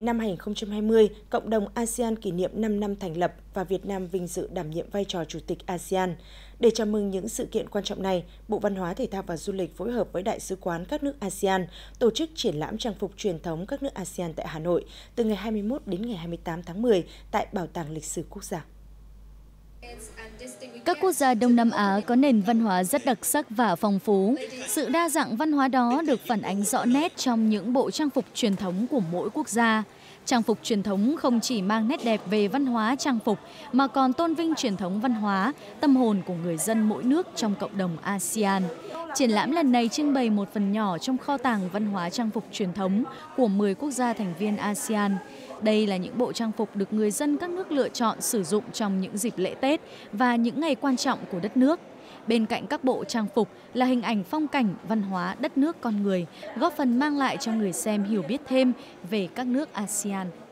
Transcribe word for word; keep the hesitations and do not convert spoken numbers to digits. Năm hai nghìn không trăm hai mươi, cộng đồng a sê an kỷ niệm năm năm thành lập và Việt Nam vinh dự đảm nhiệm vai trò Chủ tịch a sê an. Để chào mừng những sự kiện quan trọng này, Bộ Văn hóa, Thể thao và Du lịch phối hợp với Đại sứ quán các nước a sê an tổ chức triển lãm trang phục truyền thống các nước a sê an tại Hà Nội từ ngày hai mươi mốt đến ngày hai mươi tám tháng mười tại Bảo tàng Lịch sử Quốc gia. Các quốc gia Đông Nam Á có nền văn hóa rất đặc sắc và phong phú. Sự đa dạng văn hóa đó được phản ánh rõ nét trong những bộ trang phục truyền thống của mỗi quốc gia. Trang phục truyền thống không chỉ mang nét đẹp về văn hóa trang phục mà còn tôn vinh truyền thống văn hóa, tâm hồn của người dân mỗi nước trong cộng đồng a sê an. Triển lãm lần này trưng bày một phần nhỏ trong kho tàng văn hóa trang phục truyền thống của mười quốc gia thành viên a sê an. Đây là những bộ trang phục được người dân các nước lựa chọn sử dụng trong những dịp lễ Tết và những ngày quan trọng của đất nước. Bên cạnh các bộ trang phục là hình ảnh phong cảnh, văn hóa, đất nước, con người, góp phần mang lại cho người xem hiểu biết thêm về các nước a sê an.